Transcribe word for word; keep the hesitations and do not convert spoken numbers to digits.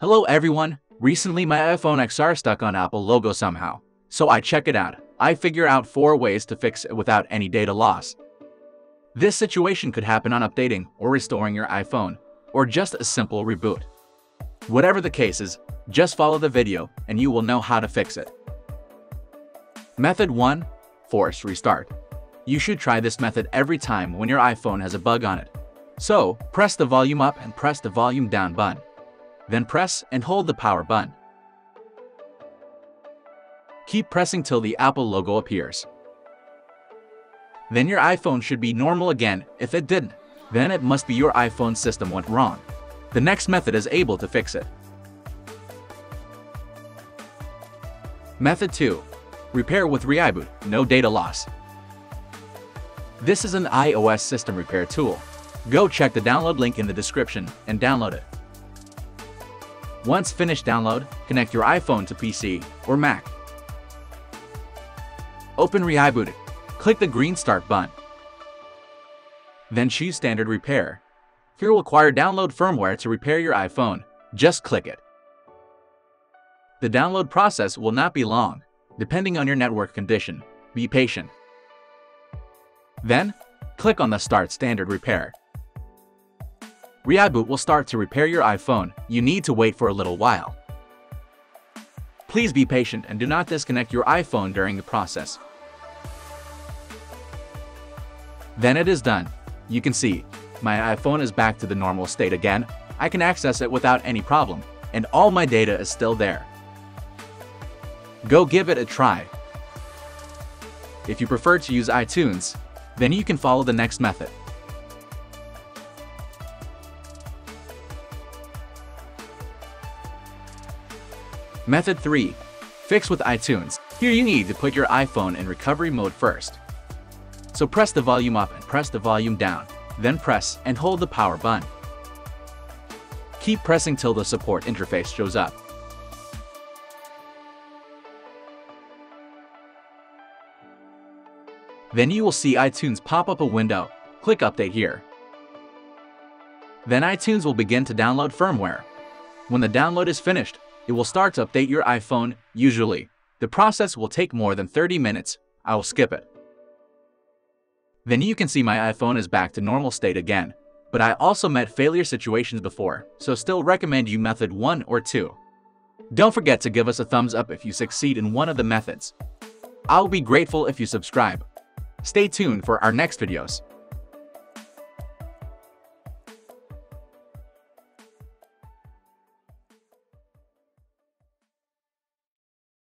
Hello everyone, recently my iPhone X R stuck on Apple logo somehow, so I check it out. I figure out four ways to fix it without any data loss. This situation could happen on updating or restoring your iPhone, or just a simple reboot. Whatever the case is, just follow the video and you will know how to fix it. Method one. Force restart. You should try this method every time when your iPhone has a bug on it. So, press the volume up and press the volume down button. Then press and hold the power button. Keep pressing till the Apple logo appears. Then your iPhone should be normal again. If it didn't, then it must be your iPhone system went wrong. The next method is able to fix it. Method two. Repair with ReiBoot, no data loss. This is an iOS system repair tool. Go check the download link in the description and download it. Once finished download, connect your iPhone to P C or Mac. Open ReiBoot, click the green Start button. Then choose Standard Repair. Here will require download firmware to repair your iPhone. Just click it. The download process will not be long, depending on your network condition. Be patient. Then, click on the Start Standard Repair. ReiBoot will start to repair your iPhone. You need to wait for a little while. Please be patient and do not disconnect your iPhone during the process. Then it is done. You can see, my iPhone is back to the normal state again. I can access it without any problem, and all my data is still there. Go give it a try. If you prefer to use iTunes, then you can follow the next method. Method three. Fix with iTunes. Here you need to put your iPhone in recovery mode first. So press the volume up and press the volume down. Then press and hold the power button. Keep pressing till the support interface shows up. Then you will see iTunes pop up a window. Click Update here. Then iTunes will begin to download firmware. When the download is finished, it will start to update your iPhone. Usually, the process will take more than thirty minutes. I will skip it. Then you can see my iPhone is back to normal state again, but I also met failure situations before, so still recommend you method one or two. Don't forget to give us a thumbs up if you succeed in one of the methods. I'll be grateful if you subscribe. Stay tuned for our next videos.